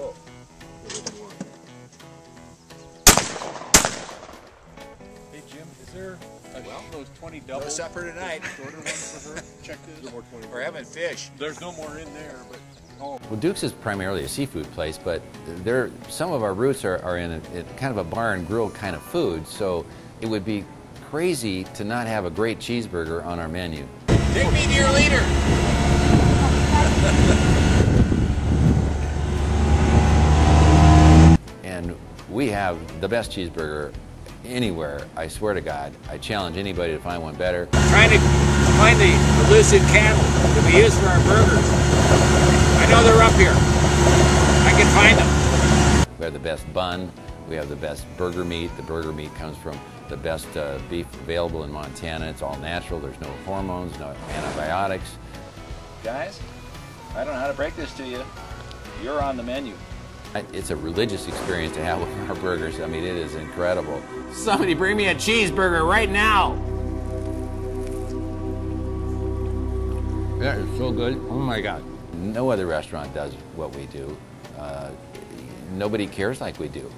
Oh. Hey Jim, is there a those 20 doubles? No supper tonight. Shorter ones for her. Check this. We're having fish. There's no more in there, but oh. Well, Duke's is primarily a seafood place, but there some of our roots are in a kind of a bar and grill kind of food, so it would be crazy to not have a great cheeseburger on our menu. Take me to your leader. And we have the best cheeseburger anywhere, I swear to God. I challenge anybody to find one better. Trying to find the elusive cattle that we use for our burgers. I know they're up here. I can find them. We have the best bun. We have the best burger meat. The burger meat comes from the best beef available in Montana. It's all natural. There's no hormones, no antibiotics. Guys, I don't know how to break this to you. You're on the menu. It's a religious experience to have with our burgers. I mean, it is incredible. Somebody bring me a cheeseburger right now. That is so good. Oh my God. No other restaurant does what we do. Nobody cares like we do.